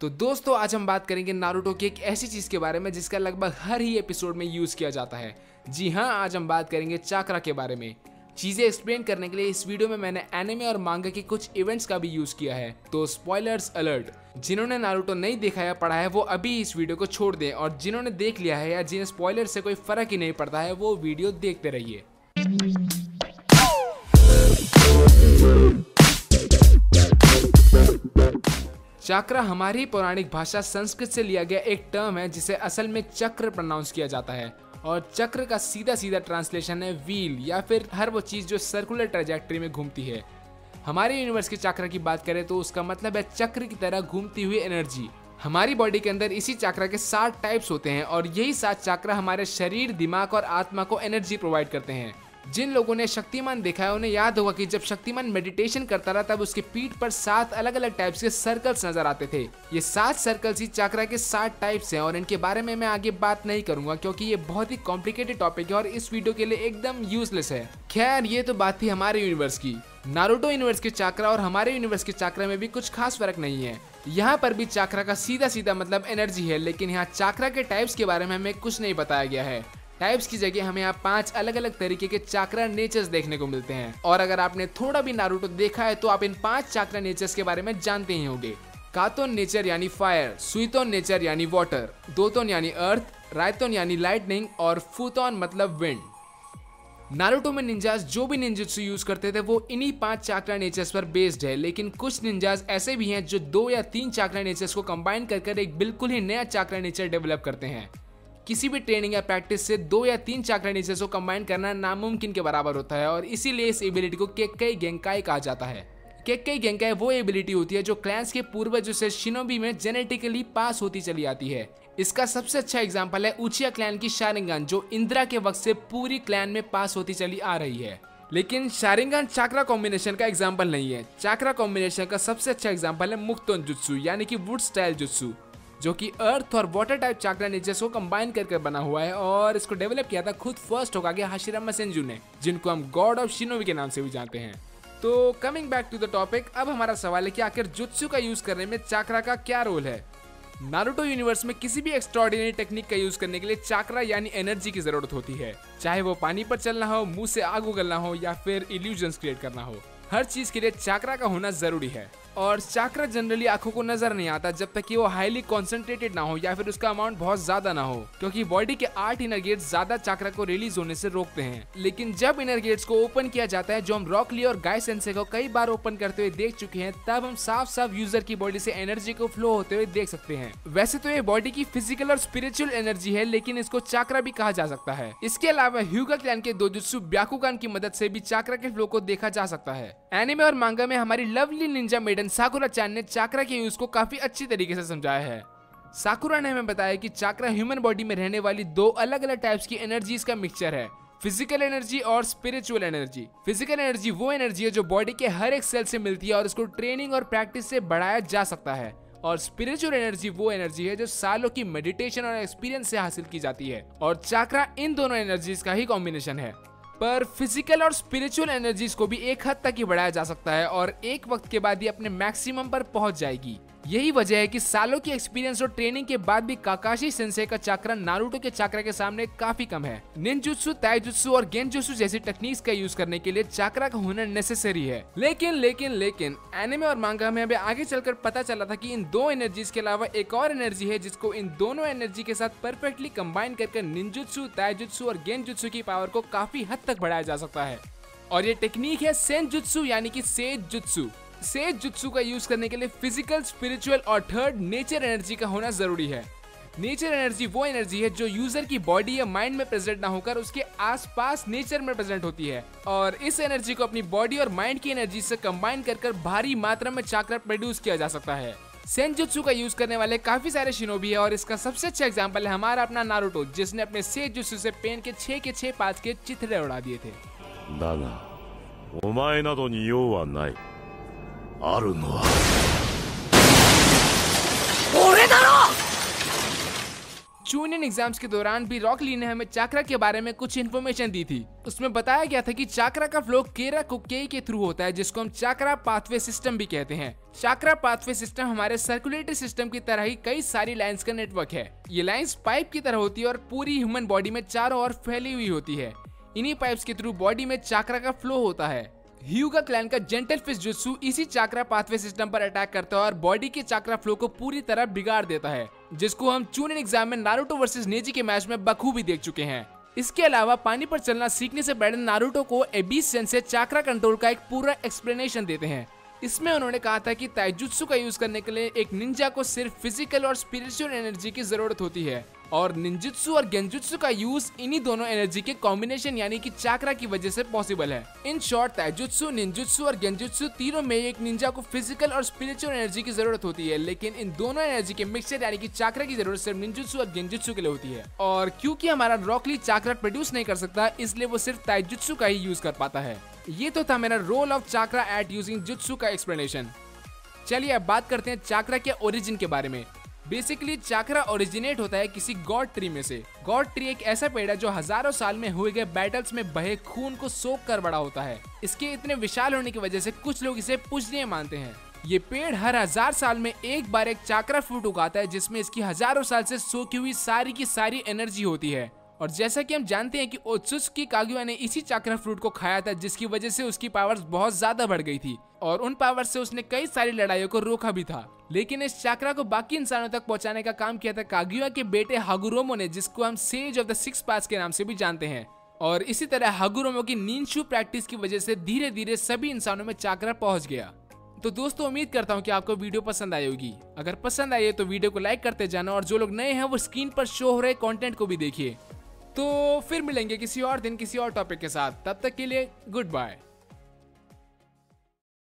तो दोस्तों आज हम बात करेंगे नारुतो की एक ऐसी चीज़ के बारे में जिसका लगभग हर ही एपिसोड में यूज़ किया जाता है। जी हाँ, आज हम बात करेंगे चाक्रा के बारे में। चीज़ें एक्सप्लेन करने के लिए इस वीडियो में मैंने एनिमे और मांगा के कुछ इवेंट्स का भी यूज़ किया है, तो स्पॉयलर्स अलर्ट। जिन्होंने नारुतो नहीं देखा या पढ़ा है वो अभी इस वीडियो को छोड़ दें, और जिन्होंने देख लिया है या जिन्हें स्पॉयलर से कोई फर्क ही नहीं पड़ता है वो वीडियो देखते रहिए। चक्र हमारी पौराणिक भाषा संस्कृत से लिया गया एक टर्म है जिसे असल में चक्र प्रोनाउंस किया जाता है, और चक्र का सीधा ट्रांसलेशन है व्हील, या फिर हर वो चीज़ जो सर्कुलर ट्रैजेक्टरी में घूमती है। हमारे यूनिवर्स के चक्र की बात करें तो उसका मतलब है चक्र की तरह घूमती हुई एनर्जी। हमारी बॉडी के अंदर इसी चक्र के 7 टाइप्स होते हैं, और यही 7 चक्र हमारे शरीर, दिमाग और आत्मा को एनर्जी प्रोवाइड करते हैं। जिन लोगों ने शक्तिमान देखा है उन्हें याद होगा कि जब शक्तिमान मेडिटेशन करता रहा तब उसके पीठ पर 7 अलग अलग टाइप्स के सर्कल्स नजर आते थे। ये 7 सर्कल्स ही चक्रा के 7 टाइप्स हैं, और इनके बारे में मैं आगे बात नहीं करूंगा क्योंकि ये बहुत ही कॉम्प्लिकेटेड टॉपिक है और इस वीडियो के लिए एकदम यूजलेस है। खैर, ये तो बात थी हमारे यूनिवर्स की। नारुतो यूनिवर्स के चक्रा और हमारे यूनिवर्स के चक्रा में भी कुछ खास फर्क नहीं है। यहाँ पर भी चक्रा का सीधा मतलब एनर्जी है, लेकिन यहाँ चक्रा के टाइप्स के बारे में हमें कुछ नहीं बताया गया है। टाइप्स की जगह हमें यहाँ 5 अलग अलग तरीके के चक्रा नेचर्स देखने को मिलते हैं, और अगर आपने थोड़ा भी नारुतो देखा है तो आप इन 5 चक्रा नेचर्स के बारे में जानते ही होंगे। कातोन नेचर यानी फायर, सुइतोन नेचर यानी वाटर, दोतोन यानी अर्थ, रायतोन यानी लाइटनिंग और फूतोन मतलब विंड। नारुतो में निंजास जो भी निंजुत्सु यूज करते थे वो इन्हीं 5 चक्रा नेचर्स पर बेस्ड है, लेकिन कुछ निंजास ऐसे भी हैं जो 2 या 3 चक्रा नेचर्स को कंबाइन कर एक बिल्कुल ही नया चक्रा नेचर डेवलप करते हैं। किसी भी ट्रेनिंग या प्रैक्टिस से 2 या 3 चक्रा नेचर्स को कंबाइन करना नामुमकिन के बराबर होता है, और इसीलिए इस एबिलिटी को केक्केई गेंकाई कहा जाता है। केक्केई गेंकाई वो एबिलिटी होती है जो क्लैंस के पूर्वजों से शिनोबी में जेनेटिकली पास होती चली आती है। इसका सबसे अच्छा एग्जाम्पल है उचिया क्लैन की शारिंगान, जो इंदिरा के वक्त से पूरी क्लैन में पास होती चली आ रही है। लेकिन शारिंगान चक्रा कॉम्बिनेशन का एग्जाम्पल नहीं है। चक्रा कॉम्बिनेशन का सबसे अच्छा एग्जाम्पल है मुक्तोन जुत्सु यानी कि वुड स्टाइल जुत्सु, जो कि अर्थ और वाटर टाइप चक्रा नेचर्स को कंबाइन करके बना हुआ है, और इसको डेवलप किया था खुद फर्स्ट होगा कि हाशिरामा सेंजू ने, जिनको हम गॉड ऑफ शिनोबी के नाम से भी जानते हैं। तो coming back to the topic, अब हमारा सवाल है कि आखिर जुत्सु का यूज करने में चक्रा का क्या रोल है। नारुतो यूनिवर्स में किसी भी एक्स्ट्राऑर्डिनरी टेक्निक का यूज करने के लिए चक्रा यानी एनर्जी की जरूरत होती है, चाहे वो पानी पर चलना हो, मुंह से आग उगलना हो या फिर इल्यूजन्स क्रिएट करना हो। हर चीज के लिए चक्रा का होना जरूरी है, और चक्रा जनरली आंखों को नजर नहीं आता जब तक कि वो हाईली कॉन्सेंट्रेटेड ना हो या फिर उसका अमाउंट बहुत ज्यादा ना हो, क्योंकि बॉडी के 8 इनर गेट्स ज्यादा चक्रा को रिलीज होने से रोकते हैं। लेकिन जब इनर गेट्स को ओपन किया जाता है, जो हम रॉक ली और गाय सेंसे को कई बार ओपन करते हुए देख चुके हैं, तब हम साफ यूजर की बॉडी से एनर्जी को फ्लो होते हुए देख सकते हैं। वैसे तो ये बॉडी की फिजिकल और स्पिरिचुअल एनर्जी है, लेकिन इसको चक्रा भी कहा जा सकता है। इसके अलावा ह्यूगा क्लैन के दोजुत्सु ब्याकुगान की मदद से भी चक्रा के फ्लो को देखा जा सकता है। एनिमे और मांगा में हमारी लवली निंजा मेडन साकुरा चान ने चक्रा के यूज को काफी अच्छी तरीके से समझाया है। साकुरा ने हमें बताया कि चक्रा ह्यूमन बॉडी में रहने वाली 2 अलग अलग टाइप्स की एनर्जीज का मिक्सचर है, फिजिकल एनर्जी और स्पिरिचुअल एनर्जी। फिजिकल एनर्जी वो एनर्जी है जो बॉडी के हर एक सेल से मिलती है और इसको ट्रेनिंग और प्रैक्टिस से बढ़ाया जा सकता है, और स्पिरिचुअल एनर्जी वो एनर्जी है जो सालों की मेडिटेशन और एक्सपीरियंस से हासिल की जाती है, और चक्रा इन दोनों एनर्जीज का ही कॉम्बिनेशन है। पर फिजिकल और स्पिरिचुअल एनर्जीज को भी एक हद तक ही बढ़ाया जा सकता है, और एक वक्त के बाद ये अपने मैक्सिमम पर पहुंच जाएगी। यही वजह है कि सालों की एक्सपीरियंस और ट्रेनिंग के बाद भी काकाशी सेंसेई का चक्रा नारुतो के चक्रा के सामने काफी कम है। निंजुत्सु, ताइजुत्सु और गेंजुत्सु जैसी टेक्निक्स का यूज करने के लिए चक्रा का होना नेसेसरी है, लेकिन एनिमे और मांगा में हमें आगे चलकर पता चला था कि इन 2 एनर्जीज के अलावा एक और एनर्जी है जिसको इन दोनों एनर्जी के साथ परफेक्टली कंबाइन करके निंजुत्सु, ताइजुत्सु और गेंजुत्सु की पावर को काफी हद तक बढ़ाया जा सकता है, और ये टेक्निक है सेंजुत्सु यानी कि सेज जुत्सु। सेज जुत्सु का यूज करने के लिए फिजिकल, स्पिरिचुअल और थर्ड नेचर एनर्जी का होना जरूरी है। नेचर एनर्जी वो एनर्जी है जो यूजर की बॉडी या माइंड में प्रेजेंट ना होकर उसके आसपास नेचर में प्रेजेंट होती है, और इस एनर्जी को अपनी बॉडी और माइंड की एनर्जी से कंबाइन कर भारी मात्रा में चक्रा प्रोड्यूस किया जा सकता है। सेंजुत्सु का यूज करने वाले काफी सारे शिनोबी है, और इसका सबसे अच्छा एग्जाम्पल है हमारा अपना नारुतो, जिसने अपने सेज जुत्सु से पेन के 6 के 6 पाथ के चिथड़े उड़ा दिए थे। चुनिन एग्जाम्स के दौरान भी रॉक ली ने हमें चाक्रा के बारे में कुछ इन्फॉर्मेशन दी थी। उसमें बताया गया था कि चाक्रा का फ्लो केरा कोकेई के थ्रू होता है, जिसको हम चाक्रा पाथवे सिस्टम भी कहते हैं। चाक्रा पाथवे सिस्टम हमारे सर्कुलेटरी सिस्टम की तरह ही कई सारी लाइंस का नेटवर्क है। ये लाइंस पाइप की तरह होती है और पूरी ह्यूमन बॉडी में चारों ओर फैली हुई होती है। इन्हीं पाइप्स के थ्रू बॉडी में चाक्रा का फ्लो होता है। ह्यूगा क्लैन का जेंटल फिस्ट जुत्सु इसी चाक्रा पाथवे सिस्टम पर अटैक करता है और बॉडी के चाक्रा फ्लो को पूरी तरह बिगाड़ देता है, जिसको हम चुनिन एग्जाम में नारुतो वर्सेस नेजी के मैच में बखूबी देख चुके हैं। इसके अलावा पानी पर चलना सीखने से पहले नारुतो को एबीस सेंसे चाक्रा कंट्रोल का एक पूरा एक्सप्लेनेशन देते हैं। इसमें उन्होंने कहा था कि ताइजुत्सु का यूज करने के लिए एक निंजा को सिर्फ फिजिकल और स्पिरिचुअल एनर्जी की जरूरत होती है, और निंजुत्सु और गेंजुत्सु का यूज इन्हीं दोनों एनर्जी के कॉम्बिनेशन यानी कि चाक्रा की वजह से पॉसिबल है। इन शॉर्ट, ताइजुत्सु, निंजुत्सु और गेंजुत्सु तीनों में एक निंजा को फिजिकल और स्पिरिचुअल एनर्जी की जरूरत होती है, लेकिन इन दोनों एनर्जी के मिक्सचर यानी कि चाक्रा की जरूरत सिर्फ निंजुत्सु और गेंजुत्सु के लिए होती है। और क्योंकि हमारा रॉक ली चाक्रा प्रोड्यूस नहीं कर सकता, इसलिए वो सिर्फ ताइजुत्सु का ही यूज कर पाता है। ये तो था मेरा role of chakra at using jutsu का एक्सप्लेनेशन। चलिए अब बात करते हैं चाक्रा के ओरिजिन के बारे में। बेसिकली चाक्रा ओरिजिनेट होता है किसी गॉड ट्री में से। गॉड ट्री एक ऐसा पेड़ है जो हजारों साल में हुए गए बैटल्स में बहे खून को सोख कर बड़ा होता है। इसके इतने विशाल होने की वजह से कुछ लोग इसे पूजनीय मानते हैं। ये पेड़ हर 1000 साल में एक बार एक चाक्रा फ्रूट उगाता है, जिसमें इसकी हजारों साल से सोखी हुई सारी की सारी एनर्जी होती है। और जैसा कि हम जानते हैं कि ओत्सुत्सुकी कागुया ने इसी चाक्रा फ्रूट को खाया था, जिसकी वजह से उसकी पावर्स बहुत ज्यादा बढ़ गई थी और उन पावर्स से उसने कई सारी लड़ाइयों को रोका भी था। लेकिन इस चाक्रा को बाकी इंसानों तक पहुंचाने का काम किया था कागुया के बेटे हागुरोमो ने, जिसको हम सेज ऑफ द 6 पाथ्स के नाम से भी जानते हैं। और इसी तरह हागुरोमो की निंजू प्रैक्टिस की वजह से धीरे धीरे सभी इंसानों में चाक्रा पहुंच गया। तो दोस्तों, उम्मीद करता हूँ कि आपको वीडियो पसंद आई होगी। अगर पसंद आई है तो वीडियो को लाइक करते जाना, और जो लोग नए हैं वो स्क्रीन पर शो हो रहे कॉन्टेंट को भी देखिए। तो फिर मिलेंगे किसी और दिन किसी और टॉपिक के साथ। तब तक के लिए गुड बाय।